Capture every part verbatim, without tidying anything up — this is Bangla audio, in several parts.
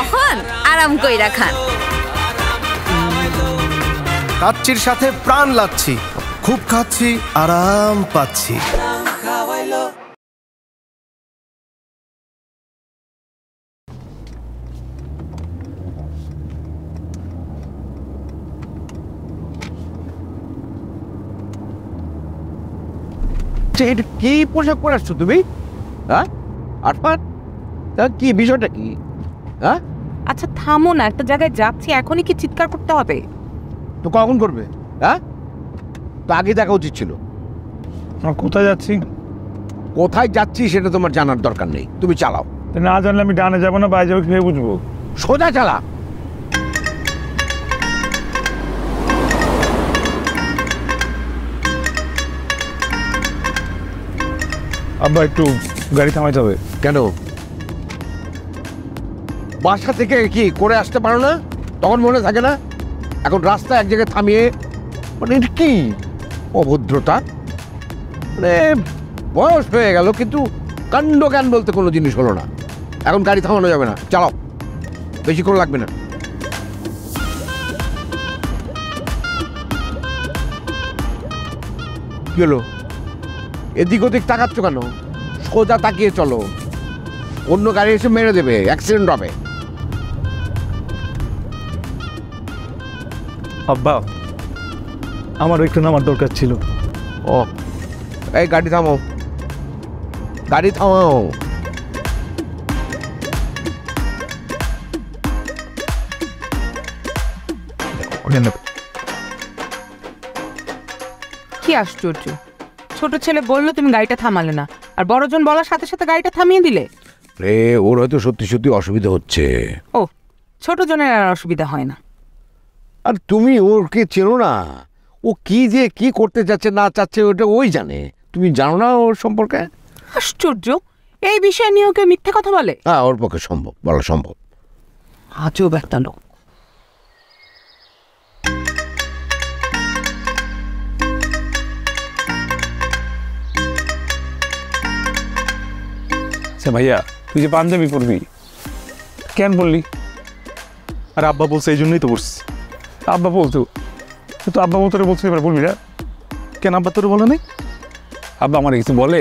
অহন আরাম কইরা খান। লাচ্ছির সাথে প্রাণ লাচ্ছি, খুব খাচ্ছি আরাম পাচ্ছি। কি পোশাক পরাচ্ছ তুমি? হ্যাঁ আরফান, তা কি বিষয়টা কি? হ্যাঁ আচ্ছা থামো না, একটা জায়গায় যাচ্ছি, এখনই কি চিৎকার করতে হবে? তো কখন করবে? হ্যাঁ তো আগে দেখা উচিত ছিল। কোথায় যাচ্ছি কোথায় যাচ্ছি সেটা তোমার জানার দরকার নেই, তুমি চালাও। না জানলে আমি ডানে যাবো না বাইরে যাবো কি বুঝবো? সোজা চালা। আব্বা একটু গাড়ি থামাইতে হবে। কেন? বাসা থেকে কি করে আসতে পারো না তখন মনে থাকে না? এখন রাস্তা এক জায়গায় থামিয়ে মানে এটা কি অভদ্রতা! মানে বয়স হয়ে গেল কিন্তু কাণ্ড জ্ঞান বলতে কোনো জিনিস হলো না। এখন গাড়ি থামানো যাবে না, চালাও, বেশিক্ষণ লাগবে না। কি হলো? এদিক ওদিক তাকাচ্ছ কেন? সোজা তাকিয়ে চলো, অন্য গাড়ি এসে মেরে দেবে, অ্যাক্সিডেন্ট হবে। আব্বা আমার একটু নামার দরকার ছিল। ও এই গাড়ি থামাও, গাড়ি থামাও। কি আশ্চর্য, ছোট ছেলে বললো তুমি গাড়িটা থামালে না, আর বড়জন বলার সাথে সাথে গাড়িটা থামিয়ে দিলে। রে ওর হয়তো সত্যি সত্যি অসুবিধা হচ্ছে। ও ছোট জনের আর অসুবিধা হয় না। আর তুমি ওকে চেনো না, ও কি যে কি করতে চাচ্ছে না চাচ্ছে ওটা ওই জানে, তুমি জানো না ওর সম্পর্কে। আশ্চর্য, এই বিষয় নিয়ে ওকে মিথ্যা কথা বলে? হ্যাঁ ওর পক্ষে সম্ভব, বলা সম্ভব। আজও একটা লোক। ভাইয়া তুই যে পাঞ্জাবি পরবি কেন বললি? আর আব্বা বলছে এই জন্যই তো পড়ছি। আব্বা বলতো তো আব্বা তোরে বলছে এবার বলবি না কেন? আব্বা তোরে বলে নাই? আব্বা আমার কিছু বলে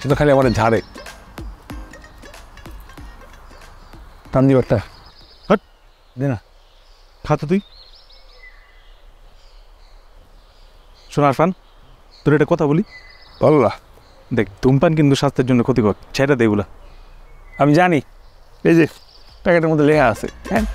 সে তো খালি আমার ঝাড়ে। তানজি বার্তা হট দে না খা তো তুই। শোন আরফান, তোর একটা কথা বলি। বললা দেখ ধূমপান কিন্তু স্বাস্থ্যের জন্য ক্ষতিকর, সেটা দেগুলা আমি জানি, এই যে প্যাকেটের মধ্যে লেখা আছে। হ্যাঁ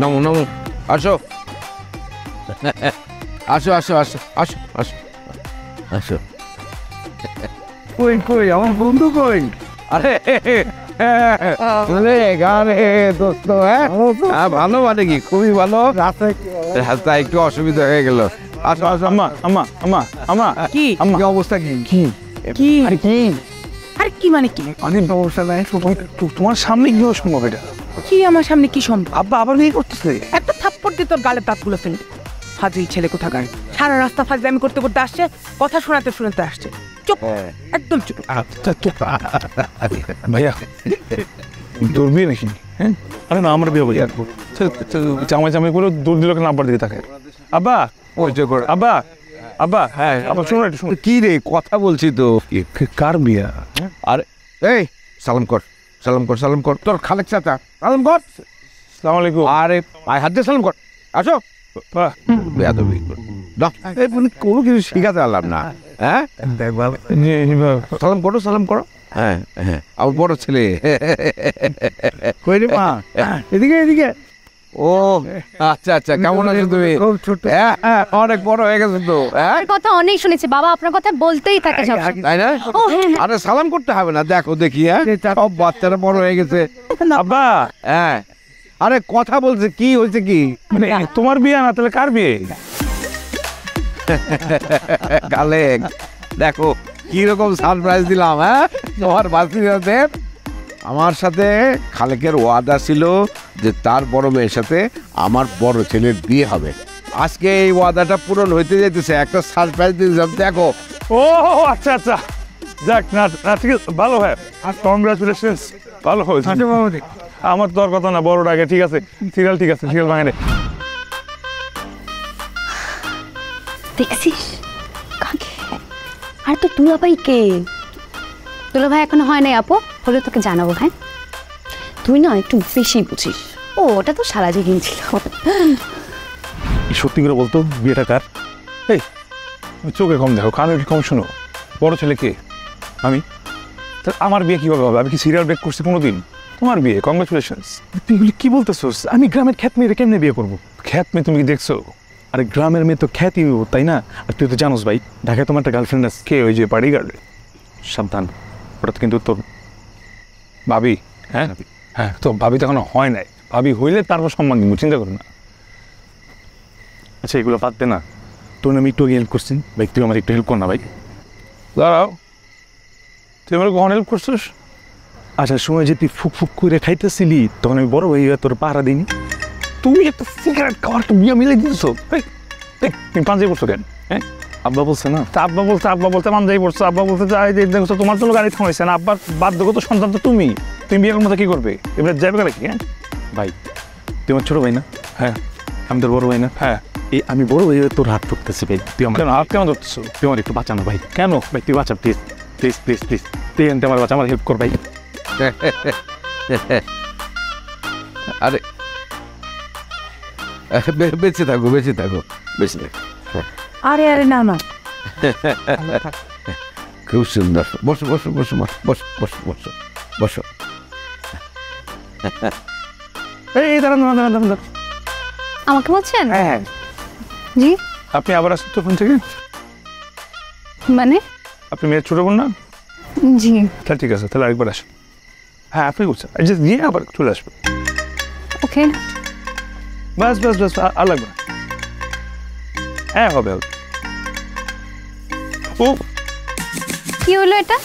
নামো নামো, আসো আসো আসো আসো আসো আসো আসো। কই কই আমার বন্ধু কই? আরে ভালো মানে কি খুবই ভালো, রাস্তায় একটু অসুবিধা হয়ে গেল। আসো আসো। আম্মা আম্মা আম্মা আম্মা কি অবস্থা? কি কি কি আর কি আর কি মানে কি অনেক অবস্থা নাই। তোমার সামনে কি সম্ভব? এটা কি আমার সামনে কি সম্ভব? আব্বা আবার কি করতেছে? একটা থাপ্পড় দিয়ে তোর গালে দাঁতগুলো ফেলবে। হাজি ছেলে কোথাকার, সারা রাস্তা ফাজলামি করতে করতে আসছে, কথা শোনাতে শোনাতে আসছে। চুপ, একদম চুপ। আচ্ছা চুপ ভাইয়া, দৌড়বি নাকি? হ্যাঁ আরে না আমার বিয়ে বলি চামাই চামাই করে দৌড় দিল কেন? আব্বার দিকে তাকায়। আব্বা ওই যে আব্বা আব্বা হ্যাঁ আব্বা শোনো একটু শোনো। কি রে কথা বলছি তো। কার বিয়া? আর এই সালাম কর, সালাম কর, সালাম কর, তোর খালেক চাচা সালাম কর। আসসালামু আলাইকুম। আরে ভাই হাত দিয়ে সালাম কর। আসো কোনো কিছু শিখাতে পারলাম না। হ্যাঁ সালাম করো, সালাম করো। হ্যাঁ হ্যাঁ আমার বড় ছেলে। মা এদিকে এদিকে। ও আচ্ছা আচ্ছা কেমন আছো তুমি? অনেক বড় হয়ে গেছো তো। কথা অনেক শুনেছি বাবা, আপনার কথা বলতেই থাকে তাই না? আরে সালাম করতে হবে না, দেখো দেখি সব বাচ্চারা বড় হয়ে গেছে। আব্বা হ্যাঁ আরে কথা বলছে কি হয়েছে কি? মানে তোমার বিয়ে না তাহলে কার বিয়ে? দেখো কিরকম সারপ্রাইজ দিলাম। হ্যাঁ, তোমার বাসিন্দাদের আমার সাথে খালেকের ওয়াদা ছিল যে তার বড় মেয়ের সাথে আমার বড় ছেলের বিয়ে হবে। আজকে এই ওয়াদাটা পূরণ হইতে যেতেছে, একটা সারপ্রাইজ দিলাম দেখো। ও আচ্ছা আচ্ছা, যাক না ঠিক আছে, ভালো হয়। আর কংগ্রাচুলেশন, ভালো হয়। আমার তোর কথা না, বড়টা আগে। ঠিক আছে সিরিয়াল, ঠিক আছে সিরিয়াল ভাঙে। দেখছিস কাকে? আর তো দুলা ভাই কে? দুলা ভাই এখনো হয় নাই আপু, হলে তোকে জানাবো। হ্যাঁ, তুই না একটু বেশি বুঝিস। ও ওটা তো সারা জীবন ছিল। সত্যি করে বলতো বিয়েটা কার? এই চোখে কম দেখো, কানে কম শোনো। বড় ছেলে কে? আমি। তাহলে আমার বিয়ে কীভাবে হবে? আমি কি সিরিয়াল ব্রেক করছি কোনোদিন? তোমার বিয়ে, কংগ্রাচুলেশনস। তুই এগুলি কী বলতেছোস? আমি গ্রামের খ্যাত মেয়েরে কেমনে বিয়ে করবো? খ্যাত মেয়ে তুমি কি দেখছো? আরে গ্রামের মেয়ে তো খ্যাতি হইব, তাই না? আর তুই তো জানোস ভাই, ঢাকায় তোমার একটা গার্লফ্রেন্ড আছে। কে? ওই যে বাড়ি গার্ল। সাবধান, ওটা তো কিন্তু তোর ভাবি। হ্যাঁ হ্যাঁ, তো ভাবি তো এখনো হয় নাই। ভাবি হইলে তারপর সম্মান দিব, চিন্তা করো না। আচ্ছা এগুলো বাদ দে না, তোর আমি একটু হেল্প করছি ভাই, তুই আমার একটু হেল্প কর না ভাই। দাঁড়াও, তুই আমার কখন হেল্প করছিস? আচ্ছা সময় যে তুই ফুক ফুক করে খাইতেছিলি তখন আমি বড় ভাই তোর পাহারা দিইনি। তুমি একটা সিগারেট খাওয়ার একটা বিয়ে মিলে দিতেছ। তুমি পাঞ্জাবি পড়ছো কেন? হ্যাঁ আব্বা বলছে না? তা আব্বা বলছে, আব্বা বলতে পাঞ্জাবি পড়ছো। আব্বা বলতে দেখছো তোমার জন্য গাড়ি থামাইছে না, আব্বার বাধ্যগত সন্তান তো তুমি। তুমি বিয়ের মতো কী করবে? এবার যাবে কেন কি? হ্যাঁ ভাই, তুই আমার ছোটো ভাই না? হ্যাঁ আমি তোর বড় ভাই না? হ্যাঁ এই আমি বড় ভাই তোর হাত ধরতেছি ভাই। তুই আমার হাত কেন ধরতেছ? তুই আমার একটু বাঁচানো ভাই। কেন ভাই? তুই বাঁচা প্লিজ প্লিজ প্লিজ প্লিজ, তুই আনতে আমার বাঁচা, আমার হেল্প কর ভাই। আরে বেঁচে থাকো, বেঁচে থাকো, বেঁচে থাকো। আরে আরে না না, খুব সুন্দর। বসো বসো বসো বসো বসো বসো বসো। এই দাঁড়ান দাঁড়ান দাঁড়ান, আমাকে বলছেন? হ্যাঁ জি। আপনি আবার আসুন তো ফোন থেকে। মানে আপনি মেয়ের ছোটো বোন না? জি। তাহলে ঠিক আছে, তাহলে আরেকবার আসুন। হ্যাঁ আপনি বলছেন গিয়ে আবার চলে আসবেন। ওকে বাস বাস বাস, আর লাগবে না। হ্যাঁ হবে হবে। ও কি হলো এটা?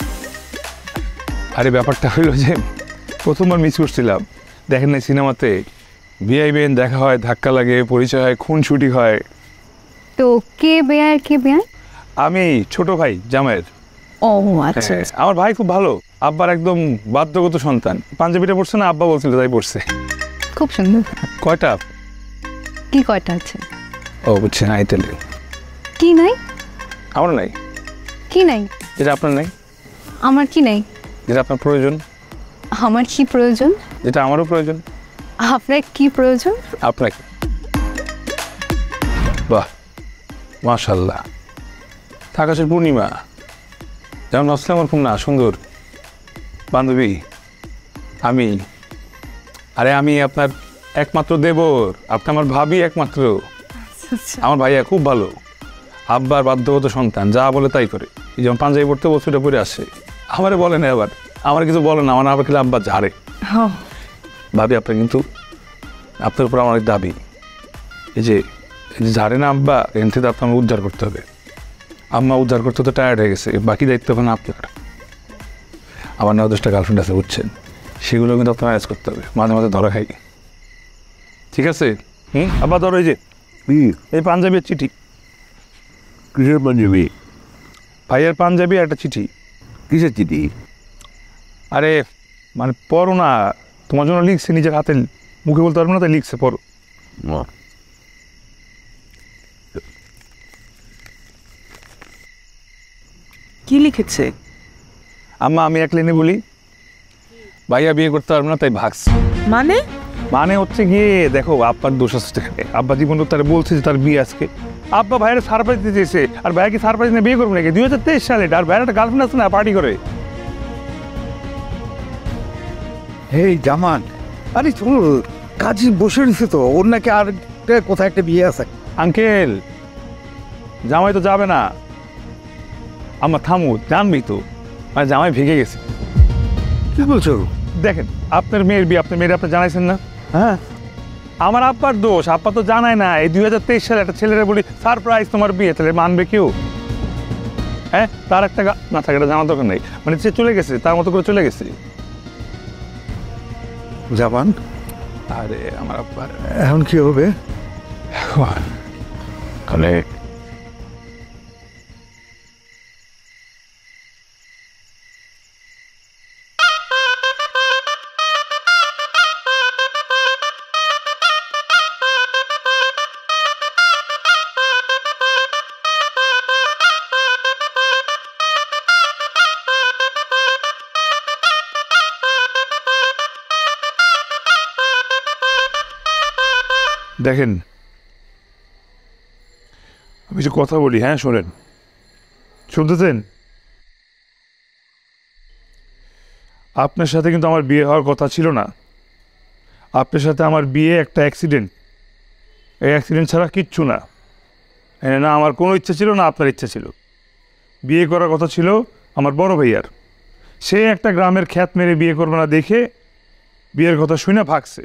আরে ব্যাপারটা হইলো যে প্রথমবার মিস করছিলাম, দেখেন না সিনেমাতে বিআইবিএন দেখা হয়, ধাক্কা লাগে, পরিচয় হয়, খুনসুটি হয়। তো কে বেয়ার? কে বেয়ার? আমি ছোট ভাই জামাইয়ের। ও আচ্ছা, আমার ভাই খুব ভালো, আব্বার একদম বাধ্যগত সন্তান। পাঞ্জাবিটা পড়ছে না, আব্বা বলছিল তাই পড়ছে। খুব সুন্দর। কয়টা? কি কয়টা আছে? ও বুঝছি না, তাহলে কি নাই? আমার নাই। কি নাই? যেটা আপনার নাই। আমার কি নাই? যেটা আপনার প্রয়োজন। আমার কি প্রয়োজন? যেটা আমারও প্রয়োজন। আপনার কি প্রয়োজন? আপনাকে। বাহ মাশাআল্লাহ, আকাশের পূর্ণিমা যেমন আসলে আমার খুব না সুন্দর। বান্ধবী আমি, আরে আমি আপনার একমাত্র দেবর, আপনি আমার ভাবি একমাত্র। আমার ভাইয়া খুব ভালো, আব্বার বাধ্যগত সন্তান, যা বলে তাই করে। এই যেমন পাঞ্জাবি পড়তে বস্তুটা পরে আসে, আমারে বলে না, আবার আমার কিছু বলে না, আমার আবার খেলে আব্বা ঝাড়ে। ভাবি আপনার কিন্তু, আপনার উপর আমার অনেক দাবি। এই যে এই যে ঝাড়ে না আব্বা, এখান থেকে আপনার উদ্ধার করতে হবে। আম্মা উদ্ধার করতে তো টায়ার্ড হয়ে গেছে, বাকি দায়িত্ব এখন আপনার। আমার নয় দশটা গার্লফ্রেন্ড আছে বুঝছেন, সেগুলো কিন্তু আপনার ম্যানেজ করতে হবে, মাঝে মাঝে ধরা খাই। ঠিক আছে? হুম আবার ধরো এই যে এই পাঞ্জাবির চিঠি। কিসের পাঞ্জাবি? ভাইয়ের পাঞ্জাবি, একটা চিঠি। কিসের চিঠি? আরে মানে পড়ো না, তোমার জন্য লিখছে, নিজের হাতে মুখে বলতে পারবো না তাই লিখছে, পড়ো। কি লিখেছে? আম্মা আমি এক লাইনে বলি, ভাইয়া বিয়ে করতে পারবো না তাই ভাগছে। মানে মানে হচ্ছে গিয়ে দেখো আব্বার দোষ আসছে, আব্বা জীবন তারা বলছে যে তার বিয়ে আজকে। আব্বা ভাইয়ের সারপ্রাইজ দিতে চেয়েছে, আর ভাইয়াকে সারপ্রাইজ নিয়ে বিয়ে করবো নাকি? দুই হাজার তেইশ সালে আর ভাইয়ের একটা গার্লফ্রেন্ড আছে না, পার্টি করে। হেই জামান, আরে শোনো কাজী বসে রয়েছে তো, ওর নাকি আর কোথায় একটা বিয়ে আছে। আঙ্কেল জামাই তো যাবে না। আমার থামু, জানবি তো মানে জামাই ভেঙে গেছে। কি বলছো? দেখেন আপনার মেয়ের বিয়ে, আপনার মেয়ের আপনি জানাইছেন না। হ্যাঁ আমার আব্বার দোষ, আব্বা তো জানায় না। এই দুই হাজার তেইশ সালে একটা ছেলেরা বলি সারপ্রাইজ তোমার বিয়ে, তাহলে মানবে কেউ? হ্যাঁ তার একটা না থাকে এটা জানার দরকার নেই, মানে সে চলে গেছে তার মতো করে চলে গেছে। জামান আরে আমার আব্বার এখন কি হবে? এখন তাহলে দেখেন আমি যে কথা বলি, হ্যাঁ শোনেন, শুনতেছেন? আপনার সাথে কিন্তু আমার বিয়ে হওয়ার কথা ছিল না। আপনার সাথে আমার বিয়ে একটা অ্যাক্সিডেন্ট, এই অ্যাক্সিডেন্ট ছাড়া কিচ্ছু না। হ্যাঁ না আমার কোনো ইচ্ছা ছিল না, আপনার ইচ্ছা ছিল। বিয়ে করার কথা ছিল আমার বড় ভাইয়ার, সে একটা গ্রামের খ্যাত মেরে বিয়ে করবে না দেখে বিয়ের কথা শুনে ভাগছে।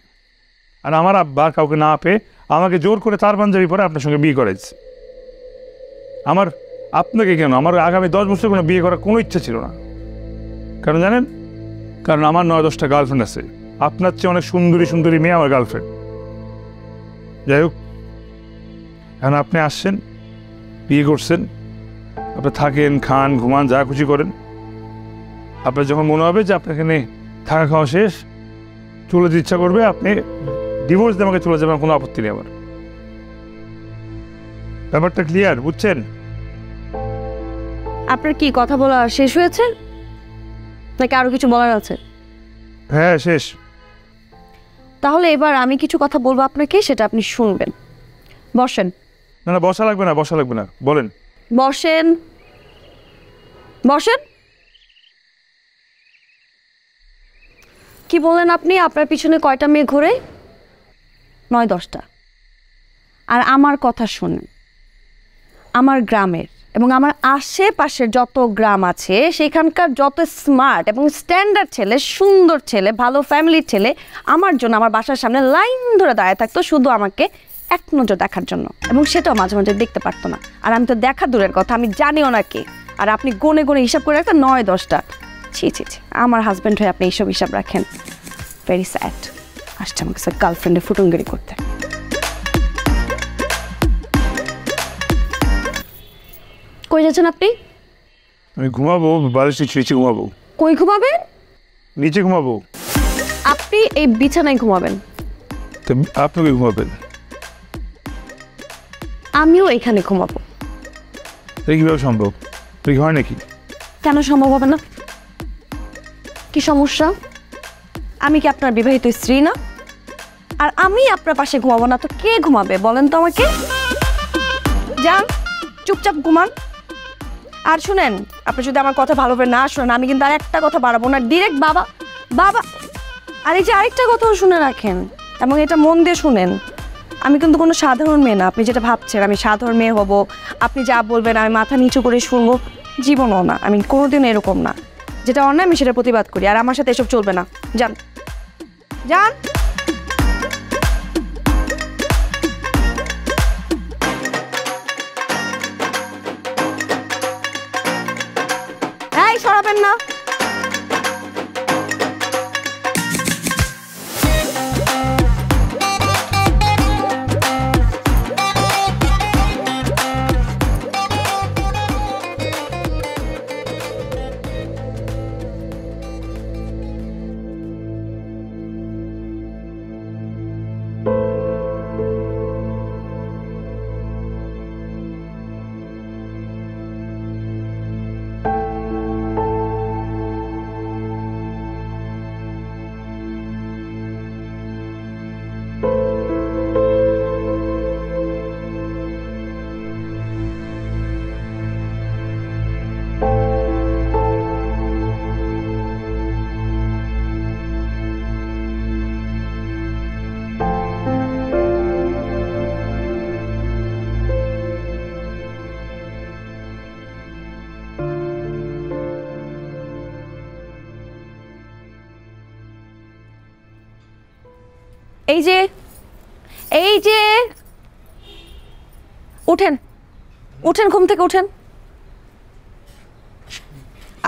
আর আমার আব্বার কাউকে না পেয়ে আমাকে জোর করে তার পাঞ্জাবি পরে আপনার সঙ্গে বিয়ে করেছে। আমার আপনাকে কেন, আমার আগামী দশ বছর কোনো বিয়ে করার কোনো ইচ্ছা ছিল না। কারণ জানেন, কারণ আমার নয় দশটা গার্লফ্রেন্ড আছে, আপনার চেয়ে অনেক সুন্দরী সুন্দরী মেয়ে আমার গার্লফ্রেন্ড। যাই হোক এখন আপনি আসছেন, বিয়ে করছেন, আপনি থাকেন, খান, ঘুমান, যা খুশি করেন। আপনার যখন মনে হবে যে আপনার এখানে থাকা খাওয়া শেষ, চলে যেতে ইচ্ছা করবে, আপনি ডিভোর্স দিয়ে আমাকে চলে যাবেন, কোনো আপত্তি নেই আমার। ব্যাপারটা ক্লিয়ার, বুঝছেন? আপনার কি কথা বলা শেষ হয়েছে নাকি আরো কিছু বলার আছে? হ্যাঁ শেষ। তাহলে এবার আমি কিছু কথা বলবো আপনাকে, সেটা আপনি শুনবেন। বসেন। না না বসা লাগবে না, বসা লাগবে না, বলেন। বসেন বসেন। কি বলেন আপনি? আপনার পিছনে কয়টা মেয়ে ঘোরে? নয় দশটা। আর আমার কথা শুনেন, আমার গ্রামের এবং আমার আশেপাশের যত গ্রাম আছে সেখানকার যত স্মার্ট এবং স্ট্যান্ডার্ড ছেলে, সুন্দর ছেলে, ভালো ফ্যামিলির ছেলে আমার জন্য আমার বাসার সামনে লাইন ধরে দাঁড়িয়ে থাকতো, শুধু আমাকে এক নজর দেখার জন্য। এবং সেটাও মাঝে মাঝে দেখতে পারতো না। আর আমি তো দেখা দূরের কথা, আমি জানিও না কে। আর আপনি গুণে গুণে হিসাব করে রাখতেন নয় দশটা। ছি ছি ছি, আমার হাজব্যান্ড হয়ে আপনি এইসব হিসাব রাখেন? Very sad. আসছে আমাকে স্যার গার্লফ্রেন্ডে ফুটুঙ্গিরি করতে। কই যাচ্ছেন আপনি? আমি ঘুমাবো, বালিশ নিচে ঘুমাবো। কই ঘুমাবেন? নিচে ঘুমাবো। আপনি এই বিছানায় ঘুমাবেন? আপনি কই ঘুমাবেন? আমিও এখানে ঘুমাবো। কিভাবে সম্ভব? তুই হয় নাকি? কেন সম্ভব হবে না? কি সমস্যা? আমি কি আপনার বিবাহিত স্ত্রী না? আর আমি আপনার পাশে ঘুমাবো না তো কে ঘুমাবে বলেন তো আমাকে? যান চুপচাপ ঘুমান। আর শুনেন, আপনি যদি আমার কথা ভালোভাবে না শোনেন আমি কিন্তু আর একটা কথা বাড়াবো না, ডিরেক্ট বাবা বাবা। আর এই যে আরেকটা কথাও শুনে রাখেন এবং এটা মন দিয়ে শুনেন, আমি কিন্তু কোনো সাধারণ মেয়ে না। আপনি যেটা ভাবছেন আমি সাধারণ মেয়ে হব, আপনি যা বলবেন আমি মাথা নিচু করে শুনবো, জীবনও না। আমি কোনোদিন এরকম না। যেটা অন্যায় আমি সেটা প্রতিবাদ করি। আর আমার সাথে এসব চলবে না। যান যান। এই সরাবেন না। এই যে এই যে উঠেন উঠেন, ঘুম থেকে উঠেন।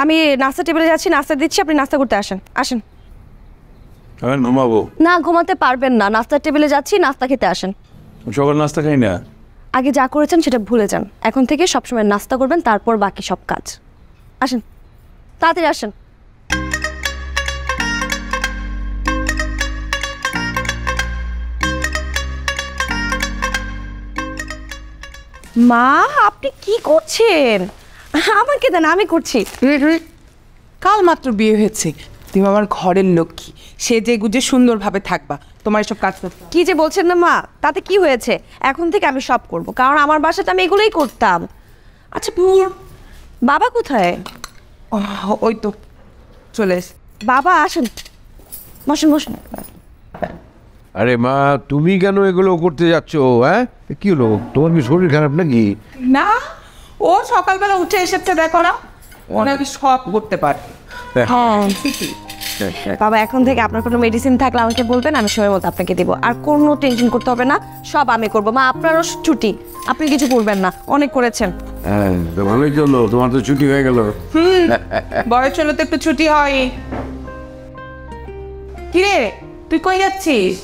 আমি নাস্তা টেবিলে যাচ্ছি, নাস্তা দিচ্ছি, আপনি নাস্তা করতে আসেন। আসেন। আমি ঘুমাবো। না, ঘুমাতে পারবেন না। নাস্তা টেবিলে যাচ্ছি, নাস্তা খেতে আসেন। সকাল নাস্তা খাই না। আগে যা করেছেন সেটা ভুলে যান। এখন থেকে সবসময় নাস্তা করবেন, তারপর বাকি সব কাজ। আসেন, তাড়াতাড়ি আসেন। মা, আপনি কি করছেন? আমাকে দেন, আমি করছি। কাল মাত্র বিয়ে হয়েছে, তুমি আমার ঘরের লক্ষ্মী, সে যে গুজে সুন্দরভাবে থাকবা। তোমার এসব কাজ কি যে বলছেন না মা, তাতে কি হয়েছে? এখন থেকে আমি সব করব, কারণ আমার বাসাতে আমি এগুলোই করতাম। আচ্ছা, বাবা কোথায়? ওই তো চলে এস। বাবা আসেন, বসুন বসুন। আরে মা, তুমি কেন এগুলো করতে যাচ্ছ? হ্যাঁ, কি হলো তোমার? কি শরীর খারাপ নাকি? না, ও সকালবেলা উঠে এসেছে, দেখো না, ও নাকি সব করতে পারে। হ্যাঁ বাবা, এখন থেকে আপনার কোনো মেডিসিন থাকলে আমাকে বলবেন, আমি সময় মতো আপনাকে দেবো। আর কোনো টেনশন করতে হবে না, সব আমি করবো। মা, আপনারও ছুটি, আপনি কিছু করবেন না, অনেক করেছেন। হ্যাঁ ভালোই চললো, তোমার তো ছুটি হয়ে গেল। হুম, বয়স হলো তো একটু ছুটি হয়। কিরে, তুই কই যাচ্ছিস?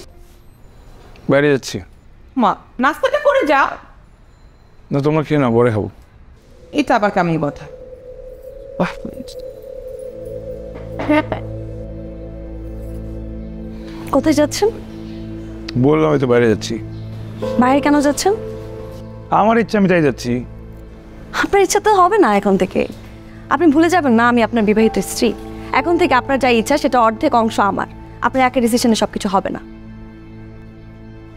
বাইরে যাচ্ছি। মা, নাস্তাটা করে যা না। তোমার খেয়ে না, পরে খাবো। এটা আবার কেমন কথা? কোথায় যাচ্ছেন? বললাম তো বাইরে যাচ্ছি। বাইরে কেন যাচ্ছেন? আমার ইচ্ছা, আমি তাই যাচ্ছি। আপনার ইচ্ছা তো হবে না। এখন থেকে আপনি ভুলে যাবেন না, আমি আপনার বিবাহিত স্ত্রী। এখন থেকে আপনার যা ইচ্ছা সেটা অর্ধেক অংশ আমার। আপনার একা ডিসিশনে সবকিছু হবে না।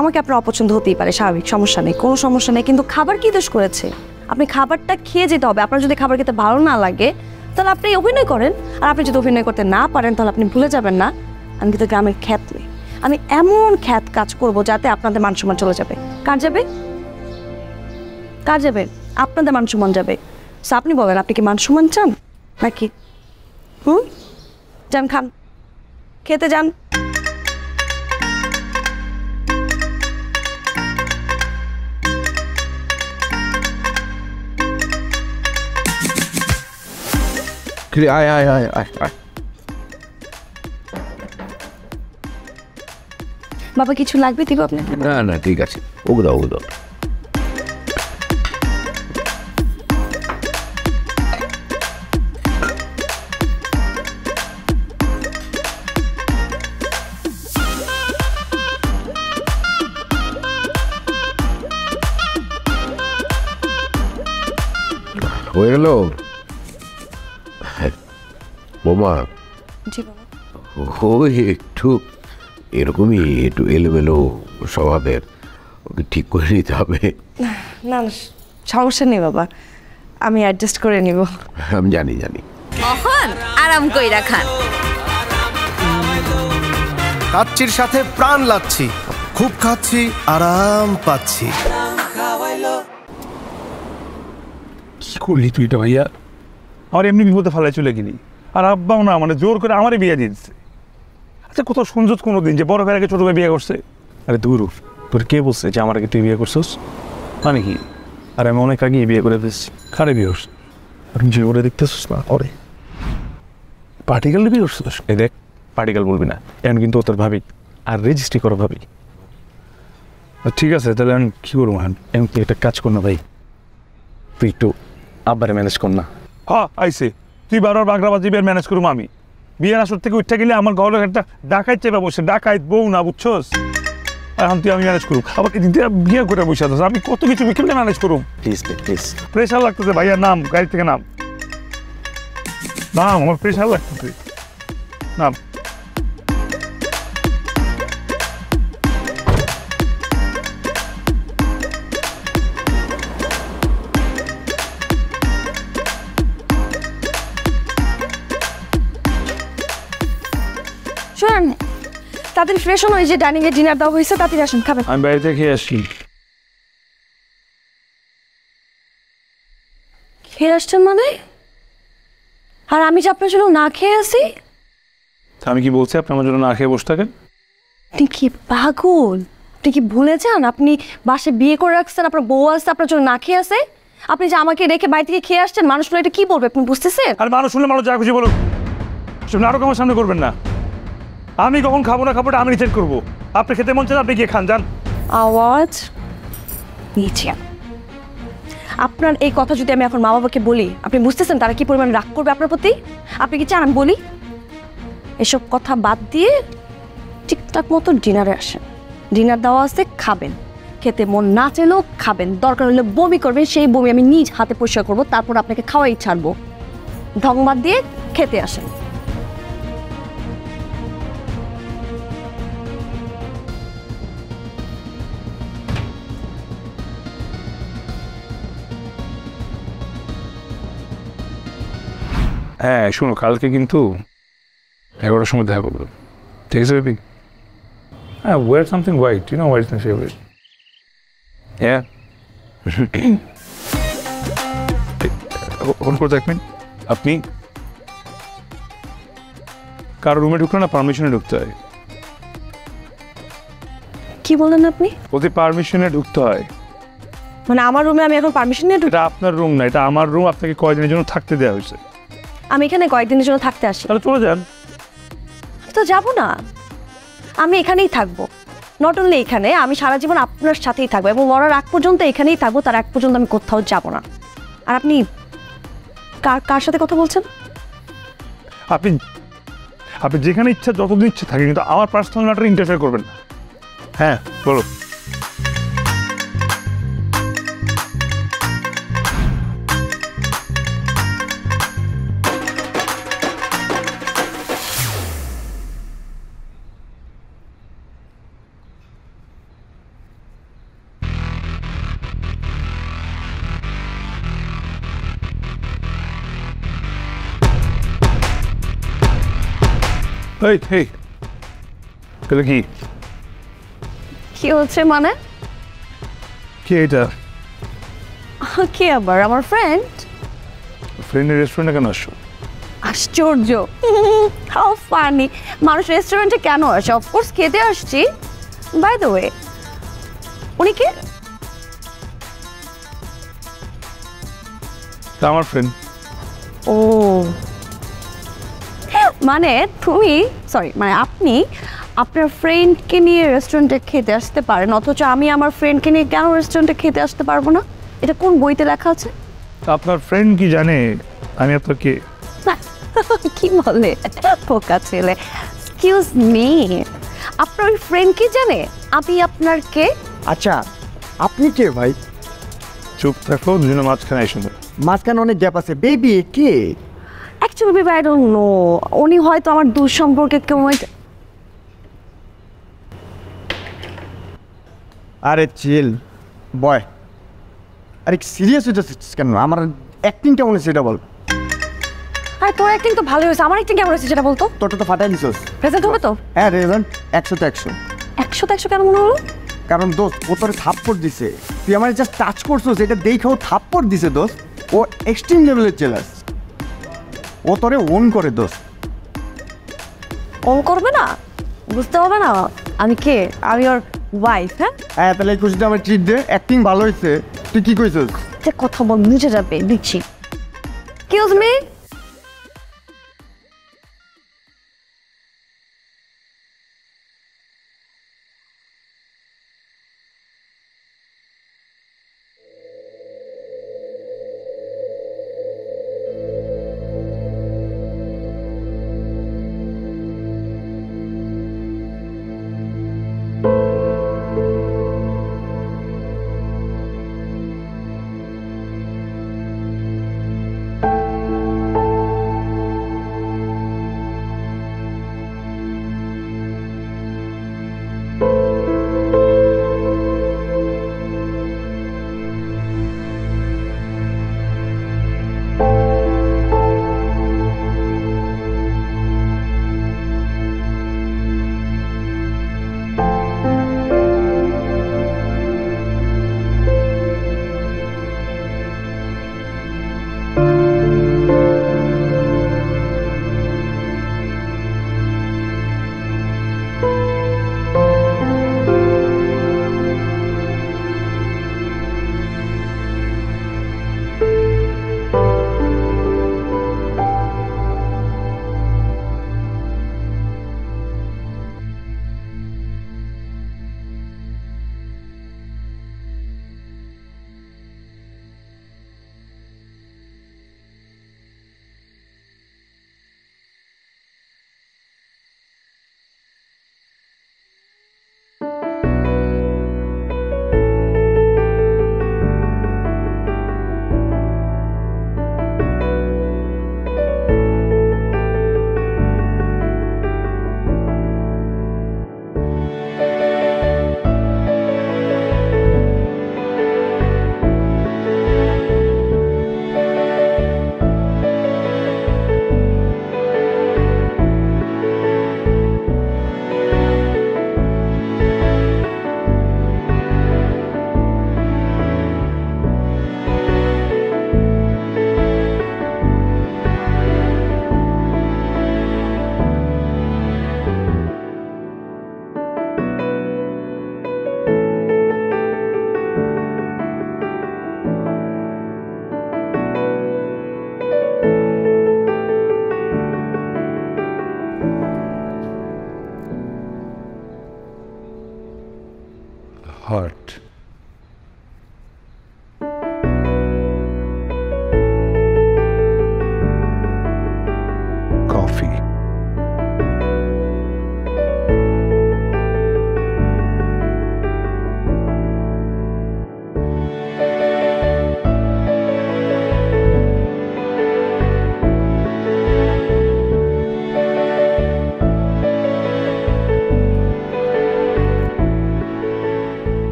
আমাকে আপনার অপছন্দ হতেই পারে, স্বাভাবিক, সমস্যা নেই, কোনো সমস্যা নেই। কিন্তু খাবার কি দোষ করেছে? আপনি খাবারটা খেয়ে যেতে হবে। আপনার যদি খাবার খেতে ভালো না লাগে তাহলে আপনি অভিনয় করেন, আর আপনি যদি অভিনয় করতে না পারেন তাহলে আপনি ভুলে যাবেন না আমি কিন্তু গ্রামের খ্যাত নেই। আমি এমন খ্যাত কাজ করব যাতে আপনাদের মান সম্মান চলে যাবে। কার যাবে? কার যাবে? আপনাদের মান সম্মান যাবে। সো আপনি বলেন, আপনি কি মান সম্মান চান নাকি? হুম, যান, খান, খেতে যান। আয় আয় আয় আয় আয়। বাবা, কিছু লাগবে দিব আপনি? না না, ঠিক আছে, ওগুলো ওগুলো। হয়ে গেল। বোমা, ওই একটু এরকমই, একটু এলোমেলো স্বভাবের, ওকে ঠিক করে নিতে হবে। না না, সমস্যা নেই বাবা, আমি অ্যাডজাস্ট করে নিব। আমি জানি জানি। এখন আরাম কইরা খান। লাচ্ছির সাথে প্রাণ লাচ্ছি, খুব খাচ্ছি, আরাম পাচ্ছি। কি করলি তুই এটা ভাইয়া? আমার এমনি বিপদে ফালায় চলে গেলি, আর আব্বাও না মানে জোর করে আমারই বিয়ে দিয়ে দিচ্ছে। আচ্ছা, কোথাও শুনছো কোনো দিন যে বড় ভাইয়াকে ছোটো ভাই বিয়ে করছে? আরে দূর, তোর কে বলছে যে আমার আগে তুই বিয়ে করছিস? মানে কি? আর আমি অনেক আগেই বিয়ে করে ফেলছি। খারে বিয়ে করছি, আমি যে ওরে দেখতেছিস না, ওরে পার্টিকেল বিয়ে করছিস। এই দেখ, পার্টিকেল বলবি না এখন, কিন্তু তোর ভাবি আর রেজিস্ট্রি করো ভাবি। ঠিক আছে, তাহলে আমি কী করবো এখন? এখন তুই একটা কাজ কর না ভাই, তুই একটু আব্বারে ম্যানেজ কর না। হ্যাঁ আইসে, তুই বারবার বাগড়াবাজি বিয়ের ম্যানেজ করুম আমি। বিয়ের আসর থেকে উঠতে গেলে আমার ঘরে একটা ডাকাইত চেপে বসে, ডাকাইত বউ না, বুঝছস? এখন তুই আমি ম্যানেজ করুম। আবার এদিকে বিয়ে করে বসে আছিস, আমি কত কিছু কেমনে ম্যানেজ করুম? প্লিজ প্লিজ, প্রেশার লাগতেছে ভাইয়া। নাম গাড়ি থেকে, নাম নাম, আমার প্রেশার লাগতেছে। নাম তাদের ফ্রেশ হন, ওই যে ডাইনিং এ ডিনার দেওয়া হয়েছে, তাদের আসুন খাবেন। আমি বাইরে থেকে আসছি। খেয়ে আসছেন মানে? আর আমি যে আপনার জন্য না খেয়ে আসি? আমি কি বলছি আপনি আমার জন্য না খেয়ে বসে থাকেন? আপনি কি পাগল? আপনি কি ভুলে যান আপনি বাসে বিয়ে করে রাখছেন, আপনার বউ আসছে আপনার জন্য না খেয়ে আসে? আপনি যে আমাকে রেখে বাড়ি থেকে খেয়ে আসছেন, মানুষগুলো এটা কি বলবে আপনি বুঝতেছেন? আর মানুষ শুনলে মানুষ যা খুশি বলুক, শুনে আরো আমার সামনে করবেন না। আমি কখন খাবো না খাবো আমি রিজেক্ট করবো। আপনি খেতে মন চান আপনি গিয়ে খান, যান। আওয়াজ নিচে। আপনার এই কথা যদি আমি এখন মা বাবাকে বলি, আপনি বুঝতেছেন তারা কি পরিমাণ রাগ করবে আপনার প্রতি? আপনি কি চান আমি বলি? এসব কথা বাদ দিয়ে ঠিকঠাক মতো ডিনারে আসেন। ডিনার দেওয়া আছে, খাবেন। খেতে মন না চেলেও খাবেন, দরকার হলে বমি করবেন, সেই বমি আমি নিজ হাতে পরিষ্কার করবো, তারপর আপনাকে খাওয়াই ছাড়বো। ঢং বাদ দিয়ে খেতে আসেন। হ্যাঁ শোনো, কালকে কিন্তু এগারোটার সময় দেখা করবো, ঠিক আছে বেবি? হ্যাঁ, wear something white, you know white is my favourite. হ্যাঁ ফোন করে দেখবেন। আপনি কারো রুমে ঢুকলে না পারমিশনে ঢুকতে হয়। কি বলেন আপনি? ওতে পারমিশনে ঢুকতে হয় মানে আমার রুমে আমি এখন পারমিশন নিয়ে ঢুকতে? আপনার রুম না, এটা আমার রুম। আপনাকে কয়দিনের জন্য থাকতে দেওয়া হয়েছে। আমি এখানে কয়েকদিনের জন্য থাকতে আসি। তাহলে চলে যান। তো যাবো না, আমি এখানেই থাকবো। নট অনলি এখানে, আমি সারা জীবন আপনার সাথেই থাকবো এবং মরার আগ পর্যন্ত এখানেই থাকবো। তার আগ পর্যন্ত আমি কোথাও যাবো না। আর আপনি কার কার সাথে কথা বলছেন? আপনি আপনি যেখানে ইচ্ছা যতদিন ইচ্ছা থাকেন, কিন্তু আমার পার্সোনাল ম্যাটারে ইন্টারফেয়ার করবেন না। হ্যাঁ বলো। এই এই তাহলে কি কি হচ্ছে? মানে কে এটা? কে আবার? আমার ফ্রেন্ড। ফ্রেন্ডের রেস্টুরেন্টে কেন আসছো? আশ্চর্য, হাউ ফানি! মানুষ রেস্টুরেন্টে কেন আসে? অফকোর্স খেতে আসছি। বাই দ্য ওয়ে, উনি কে? আমার ফ্রেন্ড। ও মানে তুমি সরি মানে আপনি আপনার ফ্রেন্ডকে নিয়ে রেস্টুরেন্টে খেতে আসতে পারেন, অথচ আমি আমার ফ্রেন্ডকে নিয়ে কেন রেস্টুরেন্টে খেতে আসতে পারবো না? এটা কোন বইতে লেখা আছে? আপনার ফ্রেন্ড কি জানে আমি আপনাকে? কি বলে পোকা ছেলে! এক্সকিউজ মি, আপনার ওই ফ্রেন্ড কি জানে আমি আপনার কে? আচ্ছা আপনি কে ভাই? চুপ থাকো, দুজনে মাঝখানে এসে মাঝখানে অনেক জ্যাপ আছে। বেবি কে? Actually, baby, I don't know. উনি হয়তো আমার দূর সম্পর্কে কেউ। আরে চিল বয়, আরে সিরিয়াস হয়ে যাচ্ছিস কেন? আমার অ্যাক্টিং কেমন হয়েছে সেটা বল। আরে তোর অ্যাক্টিং তো ভালোই হয়েছে, আমার অ্যাক্টিং কেমন হয়েছে সেটা বলতো। তোরটা তো ফাটাই নিছিস। রেজাল্ট হবে তো? হ্যাঁ রেজাল্ট একশো তো একশো। একশো তো একশো কেন মনে হলো? কারণ দোস্ত ও তোর থাপ্পড় দিছে, তুই আমার জাস্ট টাচ করছিস, এটা দেখেও থাপ্পড় দিছে দোস্ত। ও এক্সট্রিম লেভেলের জেলাস, ও তোরে ওন করে দোস্ত। ওন করবে না, বুঝতে হবে না আমি কে? আমি ওর ওয়াইফ। হ্যাঁ হ্যাঁ, তাহলে খুশিতে আমার ট্রিট দে। অ্যাক্টিং ভালো হয়েছে, তুই কি কইছিস? একটা কথা বল, নিচে যাবে দেখছি। Excuse me,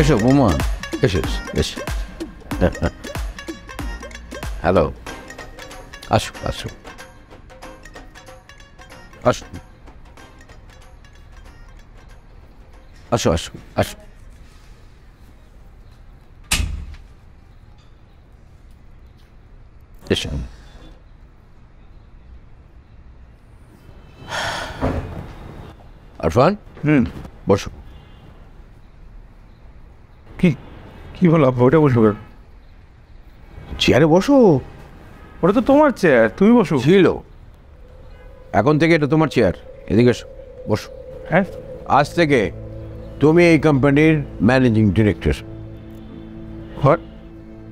It's a woman. Yes, yes, yes. Hello. Ashu, Ashu. Ashu. Ashu, Ashu, Ashu. Yes, sir. Arfan? Hmm. Bosho. Ki? Ki bolo appa ota bosho karo. Chair e bosho. Ota to tomar chair, tumi bosho. Chilo. Ekhon theke eta tomar chair. Edike esho. Bosho. Heh? Aaj theke tumi ei company r managing director. What?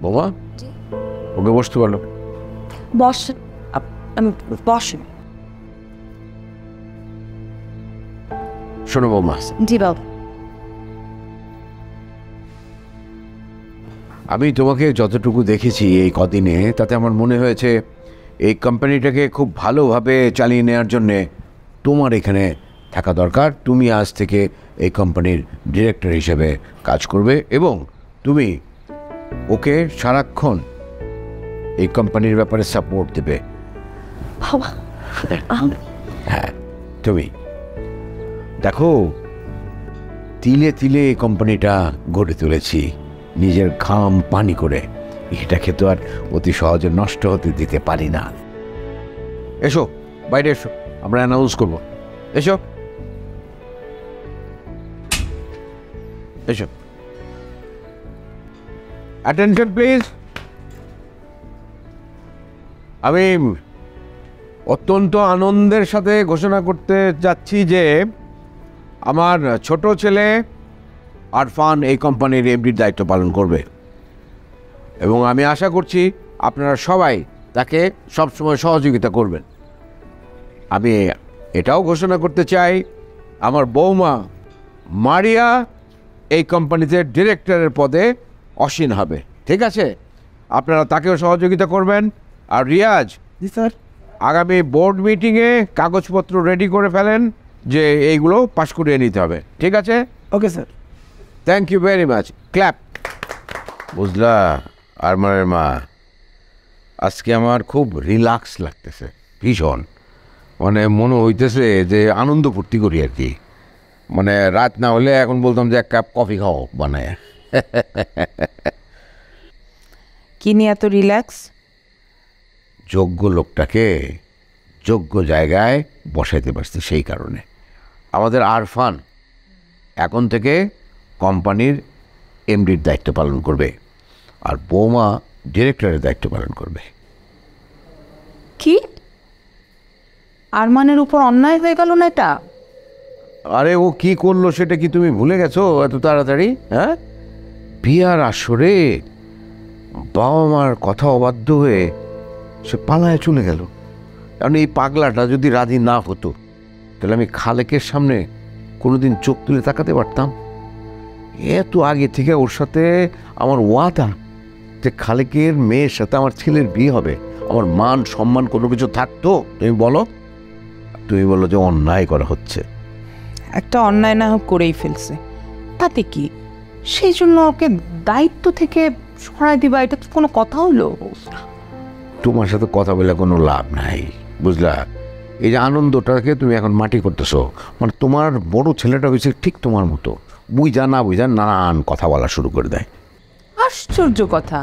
Boma? Oke boshte bolo. Bosh I'm boshing. Shono Boma. Ji Babu. আমি তোমাকে যতটুকু দেখেছি এই কদিনে তাতে আমার মনে হয়েছে এই কোম্পানিটাকে খুব ভালোভাবে চালিয়ে নেওয়ার জন্য তোমার এখানে থাকা দরকার। তুমি আজ থেকে এই কোম্পানির ডিরেক্টর হিসেবে কাজ করবে এবং তুমি ওকে সারাক্ষণ এই কোম্পানির ব্যাপারে সাপোর্ট দেবে। হ্যাঁ তুমি দেখো তিলে তিলে এই কোম্পানিটা গড়ে তুলেছি নিজের ঘাম পানি করে, এটাকে তো আর অতি সহজে নষ্ট হতে দিতে পারি না। এসো বাইরে এসো, আমরা অ্যানাউন্স করবো। এসো এসো। Attention please. আমি অত্যন্ত আনন্দের সাথে ঘোষণা করতে যাচ্ছি যে আমার ছোট ছেলে আরফান এই কোম্পানির এমডির দায়িত্ব পালন করবে এবং আমি আশা করছি আপনারা সবাই তাকে সবসময় সহযোগিতা করবেন। আমি এটাও ঘোষণা করতে চাই আমার বৌমা মারিয়া এই কোম্পানিতে ডিরেক্টরের পদে আসীন হবে। ঠিক আছে, আপনারা তাকেও সহযোগিতা করবেন। আর রিয়াজ, জি স্যার, আগামী বোর্ড মিটিংয়ে কাগজপত্র রেডি করে ফেলেন যে এইগুলো পাশ করিয়ে নিতে হবে। ঠিক আছে? Okay sir. Thank you very much. Clap. বুঝলা আরমানের মা, আজকে আমার খুব রিল্যাক্স লাগতেছে ভীষণ, মানে মনে হইতেছে যে আনন্দ ফুর্তি করি আর কি। মানে রাত না হলে এখন বলতাম যে এক কাপ কফি খাও বানায়। কি নিয়ে এত রিল্যাক্স? যোগ্য লোকটাকে যোগ্য জায়গায় বসাইতে পারছি, সেই কারণে। আমাদের আরফান এখন থেকে কোম্পানির এমডির দায়িত্ব পালন করবে আর বৌমা ডিরেক্টরের দায়িত্ব পালন করবে। কি আরমানের উপর অন্যায় হয়ে গেল না এটা? আরে ও কি করলো সেটা কি তুমি ভুলে গেছো এত তাড়াতাড়ি? হ্যাঁ, বিয়ার আসরে বাবা মার কথা অবাধ্য হয়ে সে পালায় চলে গেল। কারণ এই পাগলাটা যদি রাজি না হতো তাহলে আমি খালেকের সামনে কোনোদিন চোখ তুলে তাকাতে পারতাম? এত আগে থেকে ওর সাথে আমার ওয়াদা যে খালেকের মেয়ের সাথে আমার ছেলের বিয়ে হবে। আমার মান সম্মান কোনো কিছু থাকতো? তুমি বলো, তুমি বলো যে অন্যায় করা হচ্ছে। একটা অন্যায় না হোক করেই ফেলছে, তাতে কি? সেই জন্য ওকে দায়িত্ব থেকে সরাই দিবা, এটা তো কোনো কথা হলো? তোমার সাথে কথা বলে কোনো লাভ নাই বুঝলা। এই যে আনন্দটাকে তুমি এখন মাটি করতেছো, মানে তোমার বড় ছেলেটা হয়েছে ঠিক তোমার মতো, বুঝা না বুঝা নানান কথা বলা শুরু করে দেয়। আশ্চর্য কথা,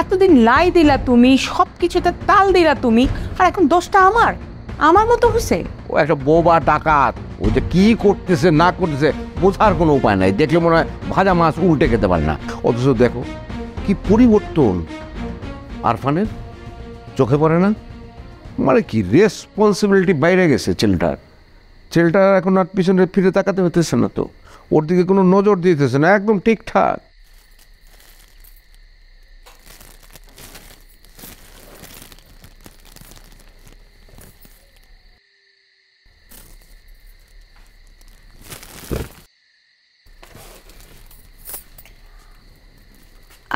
এতদিন লাই দিলা তুমি, সব কিছুতে তাল দিলা তুমি, আর এখন দোষটা আমার আমার মতো হয়েছে। ও একটা বোবা ডাকাত, ও যে কি করতেছে না করতেছে বোঝার কোনো উপায় নাই। দেখলে মনে হয় ভাজা মাছ উল্টে খেতে পারে না, অথচ দেখো কি পরিবর্তন আরফানের, চোখে পড়ে না? মানে কি রেসপন্সিবিলিটি বাইরে গেছে ছেলেটার। ছেলেটার এখন আর পিছনে ফিরে তাকাতে হতেছে না, তো ওর দিকে কোনো নজর দিতেছে না, একদম ঠিকঠাক।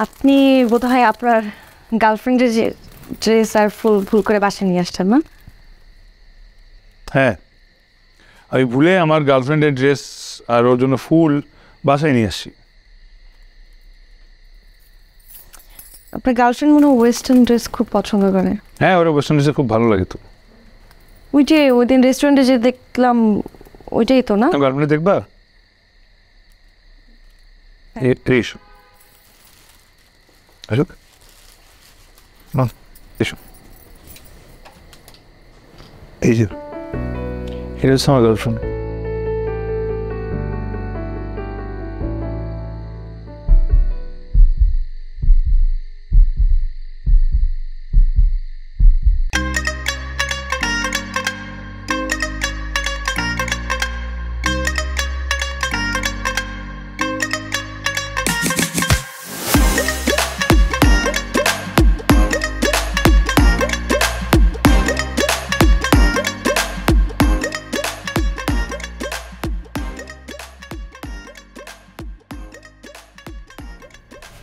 আপনি বোধহয় আপনার গার্লফ্রেন্ডের যে ড্রেস আর ফুল ভুল করে বাসায় নিয়ে আসছেন না? হ্যাঁ, আমি ভুলে আমার গার্লফ্রেন্ডের ড্রেস আর ওর জন্য ফুল বাসায় নিয়ে আসছি। আপনার গার্লফ্রেন্ড মনে ওয়েস্টার্ন ড্রেস খুব পছন্দ করে। হ্যাঁ, ওর ওয়েস্টার্ন ড্রেস খুব ভালো লাগে। তো ওই যে ওই দিন রেস্টুরেন্টে যে দেখলাম ওইটাই তো না? গার্লফ্রেন্ড দেখবা ত্রিশ আসুক না এসো। এই যে এটা হচ্ছে আমার গার্লফ্রেন্ড।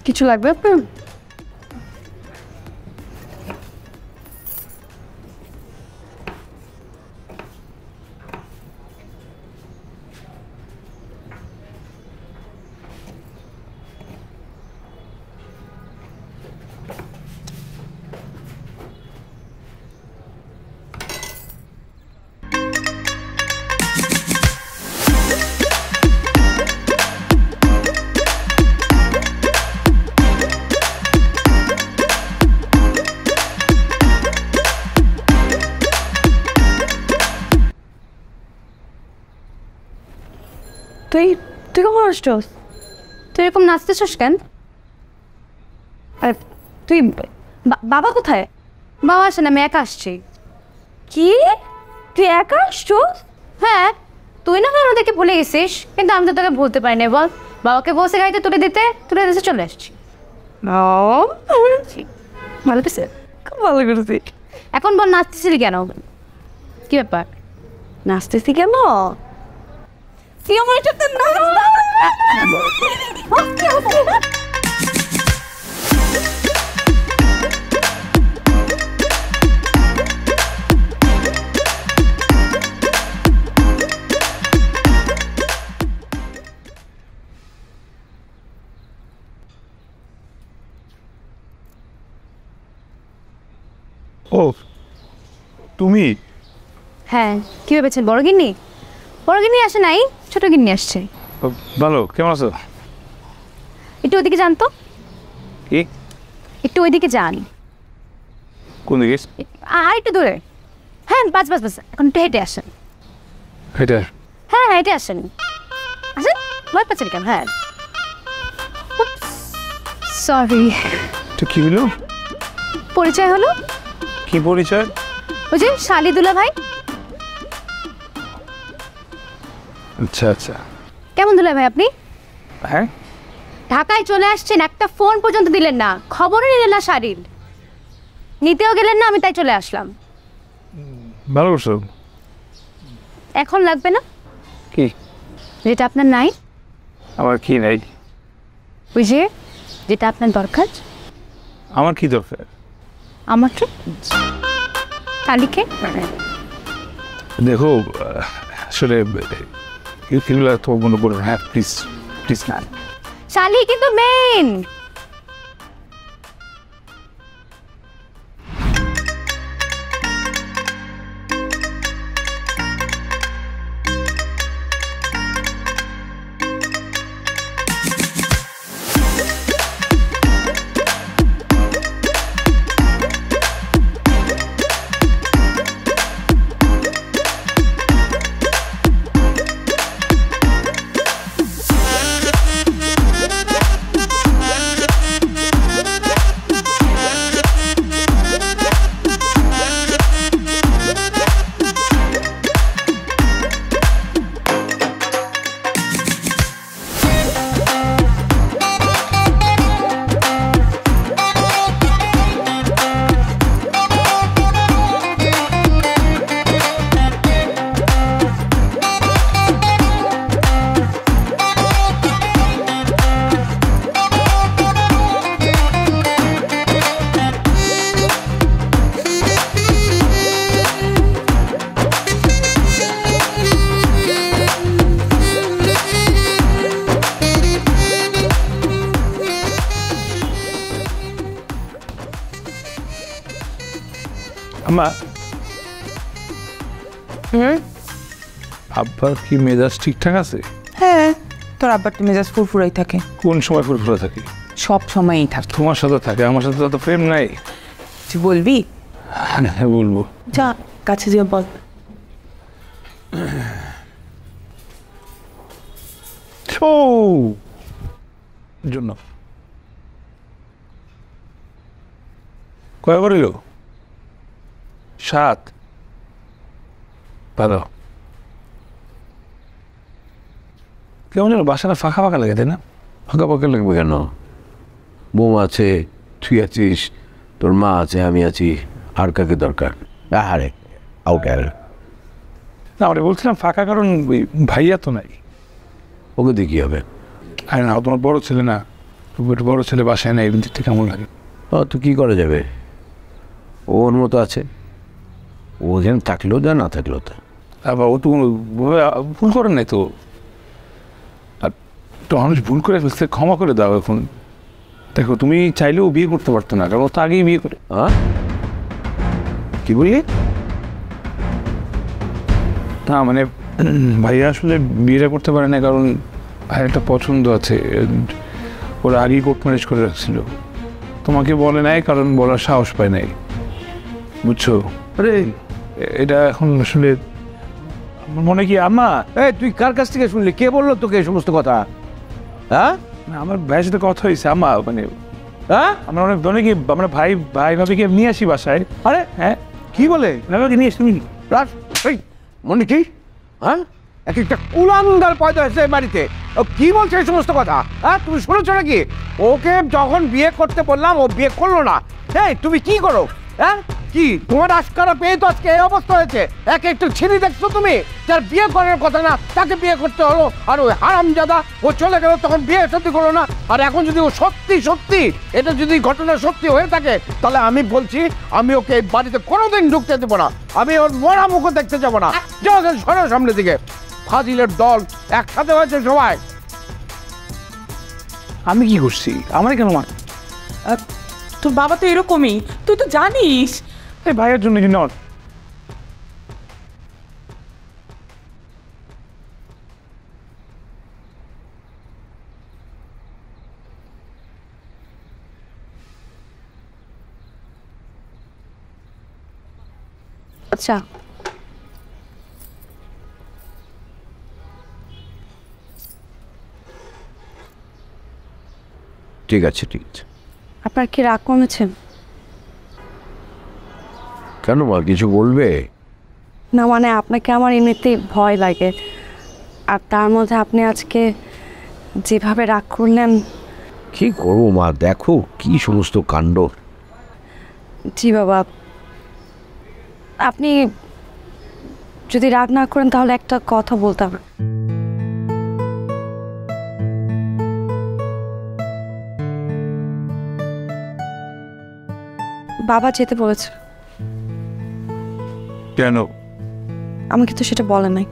কিছু লাগবে আপনার? তুই তুই কখন আসছস? তুই এরকম নাচতেছস কেন? আরে তুই বাবা কোথায়? বাবা আসে না, আমি একা আসছি। কি তুই একা আসছস? হ্যাঁ, তুই না কেন ওদেরকে ভুলে গেছিস? কিন্তু আমি তো তোকে বলতে পারি না। বল, বাবাকে বসে গাড়িতে তুলে দিতে তুলে দিতে চলে আসছি। ভালো পেছে, খুব ভালো করেছি। এখন বল, নাচতেছিলি কেন? কি ব্যাপার নাচতেছি কেন? তুই আমার সাথে নাচ। ও তুমি? হ্যাঁ, কি ভেবেছেন? বড় গিন্নি বড় গিন্নি আসে নাই, ছোট গিন্নি আসছে। ভালো, কেমন আছো? একটু ওইদিকে যান তো। কি? একটু ওইদিকে যান। কোন দিকে? আর একটু দূরে। হ্যাঁ, বাস বাস বাস, এখন একটু হেঁটে আসেন। হেঁটে? হ্যাঁ হ্যাঁ, হেঁটে আসেন আসেন। ভয় পাচ্ছেন কেন? হ্যাঁ, সরি। তো কি হলো? পরিচয় হলো। কি পরিচয়? ওই যে শালি দুলা ভাই। আচ্ছা আচ্ছা, কেমন দুলা ভাই আপনি? হ্যাঁ, ঢাকায় চলে আসছেন, একটা ফোন পর্যন্ত দিলেন না, খবরও নিলেন না শাড়ির, নিতেও গেলেন না, আমি তাই চলে আসলাম। ভালো করছো। এখন লাগবে না? কি? যেটা আপনার নাই। আমার কি নাই? ওই যে যেটা আপনার দরকার। আমার কি দরকার? আমাকে তালিকে দেখো আসলে এগুলো তো মনে করো। হ্যাঁ প্লিজ প্লিজ না, শালি কিন্তু মেইন। ಅಮ್ಮ হুম আব্বার কি মেজাজ ঠিকঠাক আছে? হ্যাঁ, তোর আব্বার তো মেজাজ ফুরফুরাই থাকে। কোন সময় ফুরফুরা থাকে? সব সময়ই থাকে। তোমার সাথে থাকে, আমার সাথে তো প্রেম নাই। তুই বলবি? হ্যাঁ বলবো। যা কাছে যা বল। ও জন্য কয় করিল? সাত। ভালো, কেমন যেন বাসাটা ফাঁকা ফাঁকা লাগে, তাই না? ফাঁকা ফাঁকা লাগবে কেন? বউ আছে, তুই আছিস, তোর মা আছে, আমি আছি, আর কাকে দরকার? আরে আউট আর না, আমরা বলছিলাম ফাঁকা, কারণ ভাইয়া তো নাই। ওকে দিয়ে কী হবে? আরে না, তোমার বড়ো ছেলে না, বড়ো ছেলে বাসায় না, এই দিকটা কেমন লাগে? ও তো কী করা যাবে, ও ওর মতো আছে, ও যেন থাকলেও যা, না থাকলেও তা। আবার ও তো ভুল করে নাই তো, আর তো মানুষ ভুল করে ফেলছে, ক্ষমা করে দাও। এখন দেখো, তুমি চাইলেও বিয়ে করতে পারতো না, কারণ ও তো আগেই বিয়ে করে। হ্যাঁ কী বললি? না মানে ভাইয়া আসলে বিয়েটা করতে পারে না, কারণ ভাইয়ের একটা পছন্দ আছে, ওরা আগেই কোর্ট ম্যারেজ করে রাখছিল। তোমাকে বলে নাই, কারণ বলার সাহস পায় নাই, বুঝছো? আরে এটা এখন আসলে মনে কি আম্মা, এই তুই কার কাছ থেকে শুনলি? কে বললো তোকে এই সমস্ত কথা? হ্যাঁ না, আমার ভাইয়ের সাথে কথা হয়েছে। আম্মা মানে হ্যাঁ আমরা অনেক ধরে কি আমরা ভাই ভাই ভাবিকে নিয়ে আসি বাসায়। আরে হ্যাঁ কী বলে ভাবিকে নিয়ে আসি মনে কি? হ্যাঁ এক একটা কুলাঙ্গার পয়দা হয়েছে বাড়িতে, ও কী বলছে এই সমস্ত কথা? হ্যাঁ তুমি শুনেছো নাকি? ওকে যখন বিয়ে করতে বললাম ও বিয়ে করলো না। হ্যাঁ তুমি কি করো? হ্যাঁ কি তোমার আশকারা পেয়ে তো আজকে এই অবস্থা হয়েছে। এক একটা ছেলে দেখছো তুমি, যার বিয়ে করার কথা না তাকে বিয়ে করতে হলো, আর ওই হারামজাদা ও চলে গেল, তখন বিয়ে সত্যি করলো না। আর এখন যদি ও সত্যি সত্যি এটা যদি ঘটনা সত্যি হয়ে থাকে, তাহলে আমি বলছি আমি ওকে এই বাড়িতে কোনোদিন ঢুকতে দেবো না, আমি ওর মরা মুখও দেখতে যাবো না। যাও সরো সামনে দিকে, ফাজিলের দল একসাথে হয়েছে সবাই। আমি কি করছি? আমার কেন মা, তোর বাবা তো এরকমই, তুই তো জানিস। এই ভাইয়ের জন্য নট আচ্ছা ঠিক আছে ঠিক আছে। আপনার কি রাগ কমেছে? কেন মা, কিছু বলবে? না মানে আপনাকে আমার এমনিতেই ভয় লাগে, আর তার মধ্যে আপনি আজকে যেভাবে রাগ করলেন। কি করবো মা, দেখো কি সমস্ত কাণ্ড। জি বাবা, আপনি যদি রাগ না করেন তাহলে একটা কথা বলতাম। বাবা যেতে বলেছে। কেন? আমাকে তো সেটা বলে নাই।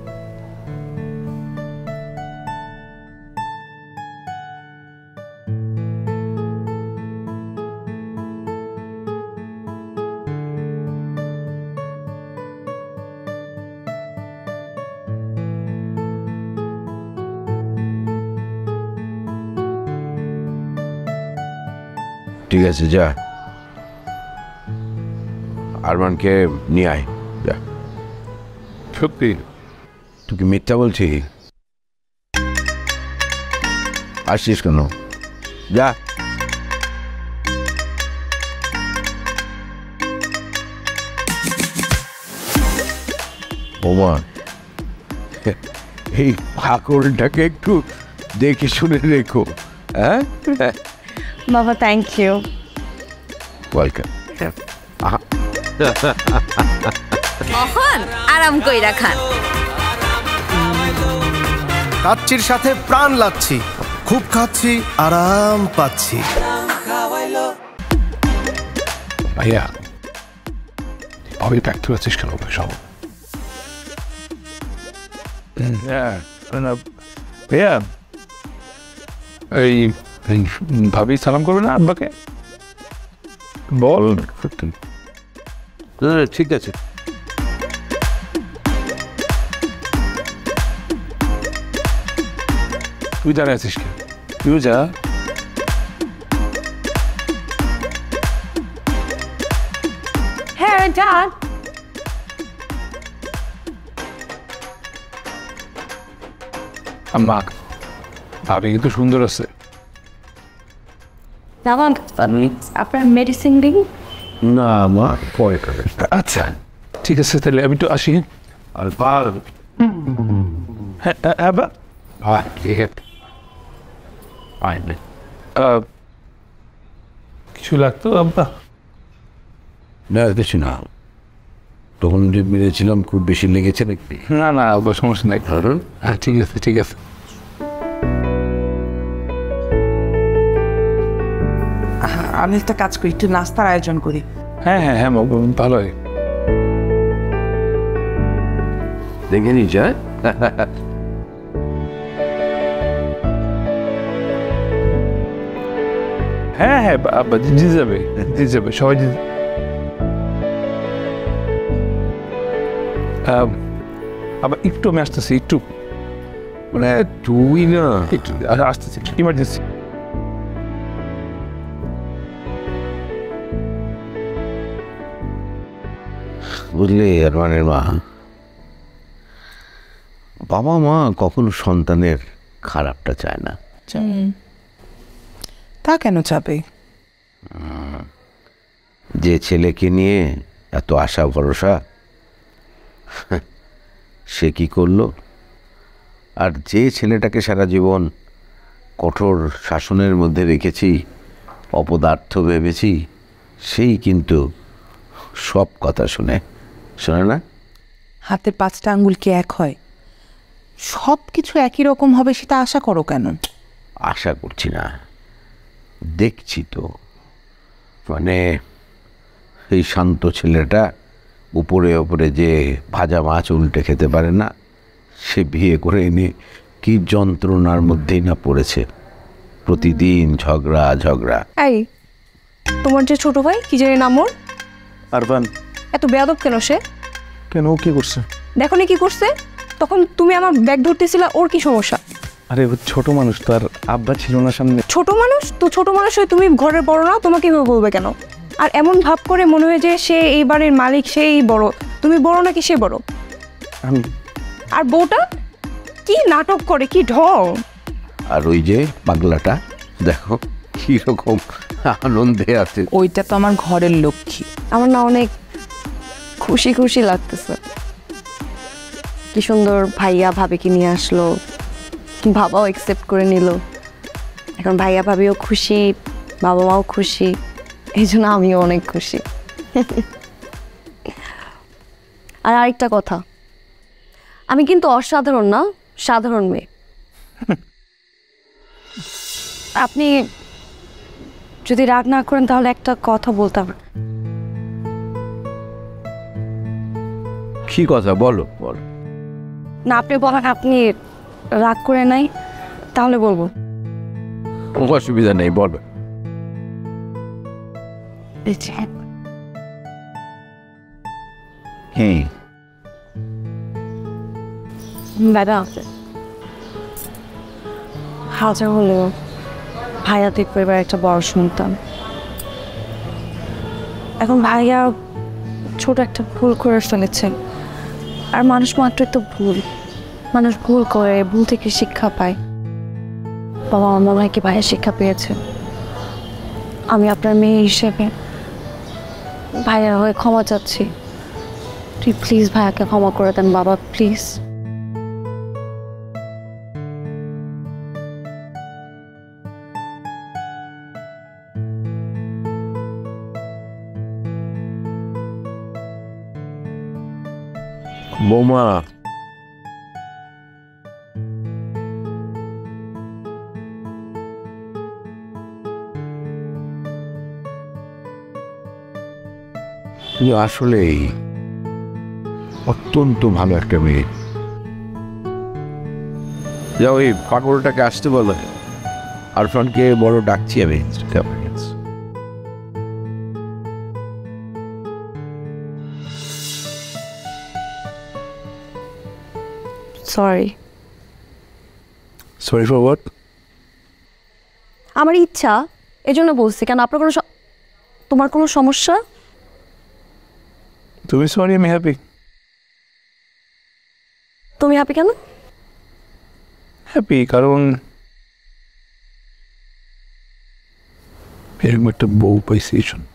ঠিক আছে যা, আরমানকে নিয়ে আয়। সত্যি তুই কি মিথ্যা বলছিস? আসিস কেন? যা। ওমা এই ফাঁকড়টাকে একটু দেখে শুনে রেখো। হ্যাঁ বাবা থ্যাংক ইউ। ওয়েলকাম। আরাম কইরা খান। লাচ্ছির সাথে প্রাণ লাচ্ছি, খুব খাচ্ছি আরাম পাচ্ছি। ভাইয়া ভাবি ফ্যাক্টরি আছিস কেন? সব ভাইয়া এই ভাবি সালাম করবে না আব্বাকে? বল না না ঠিক আছে। তুই দাঁড়ায় আছিস কেন? তুইও যা। হ্যাঁ যান। আম্মা ভাবি কিন্তু সুন্দর আছে। আপনার মেডিসিন দিন না মা পরে করে। আচ্ছা ঠিক আছে তাহলে আমি তো আসি। কিছু লাগতো আব্বা? না কিছু না, তখন যে মেরেছিলাম খুব বেশি লেগেছে নাকি? না না আব্বা সমস্যা নাই। হ্যাঁ ঠিক আছে ঠিক আছে। আমি একটা কাজ করি, একটু নাস্তার আয়োজন করি। হ্যাঁ হ্যাঁ হ্যাঁ ভালো হয়। দেখে নি যায় হ্যাঁ হ্যাঁ দিয়ে যাবে দিয়ে যাবে সবাই। আবার একটু আমি আসতেছি, একটু মানে তুই না একটু আসতেছি, ইমার্জেন্সি। বুঝলে আরমানের মা, বাবা মা কখনো সন্তানের খারাপটা চায় না। তা কেন চাপে? যে ছেলেকে নিয়ে এত আশা ভরসা সে কি করলো, আর যে ছেলেটাকে সারা জীবন কঠোর শাসনের মধ্যে রেখেছি, অপদার্থ ভেবেছি, সেই কিন্তু সব কথা শুনে। শোনে না? হাতে পাঁচটা আঙ্গুল কি এক হয়? সব কিছু একই রকম হবে সেটা আশা করো কেন? আশা করছি না, দেখছি তো। মানে এই শান্ত ছেলেটা উপরে উপরে যে ভাজা মাছ উল্টে খেতে পারে না, সে বিয়ে করে এনে কি যন্ত্রণার মধ্যেই না পড়েছে। প্রতিদিন ঝগড়া ঝগড়া। এই তোমার যে ছোট ভাই, কি জানি নাম ওর? আরবান। এত বেয়াদব কেন সে? কেন ও কি করছে? দেখো নি কি করছে। তখন তুমি আমার ব্যাগ ধরতেছিলা, ওর কি সমস্যা? আরে ছোট মানুষ, তার আব্বা ছিল না সামনে। ছোট মানুষ তো ছোট মানুষ, তুমি ঘরের বড় না, তোমাকে এভাবে বলবে কেন? আর এমন ভাব করে মনে হয় যে সে এই বাড়ির মালিক, সেই বড়। তুমি বড় নাকি সে বড়? আমি। আর বউটা কি নাটক করে, কি ঢং! আর ওই যে পাগলাটা দেখো কি রকম আনন্দে আছে। ওইটা তো আমার ঘরের লক্ষ্মী। আমার না অনেক খুশি খুশি লাগতেছে। কি সুন্দর ভাইয়া ভাবিকে নিয়ে আসলো, বাবাও অ্যাকসেপ্ট করে নিল। এখন ভাইয়া ভাবিও খুশি, বাবা মাও খুশি, এই জন্য আমিও অনেক খুশি। আর আরেকটা কথা, আমি কিন্তু অসাধারণ না, সাধারণ মেয়ে। আপনি যদি রাগ না করেন তাহলে একটা কথা বলতাম। কি কথা? বলো বলো। না আপনি বলেন। আপনি রাগ করে নাই তাহলে বলবো। অসুবিধা নেই, বলবে। দাদা হাজার হলেও ভাইয়া ঠিক পরিবার একটা বড় শুনতাম। এখন ভাইয়া ছোট একটা ভুল করে ফেলেছে, আর মানুষ মাত্রই তো ভুল, মানুষ ভুল করে, ভুল থেকে শিক্ষা পায়। বাবা আমার ভাইকে ভাইয়া শিক্ষা পেয়েছে। আমি আপনার মেয়ে হিসেবে ভাইয়ার হয়ে ক্ষমা চাচ্ছি। তুই প্লিজ ভাইয়াকে ক্ষমা করে দেন বাবা, প্লিজ। বৌমা তুমি আসলেই অত্যন্ত ভালো একটা মেয়ে। যাও এই পাগলটাকে আসতে বলো, আরফানকে বড় ডাকছি আমি। sorry. Sorry for what? আমার ইচ্ছা এজন্য বলছি কারণ আপনার কোনো তোমার কোনো সমস্যা তুমি সরি আমি হ্যাপি তুমি হ্যাপি কেন হ্যাপি কারণ এরকম একটা বউ পাইছি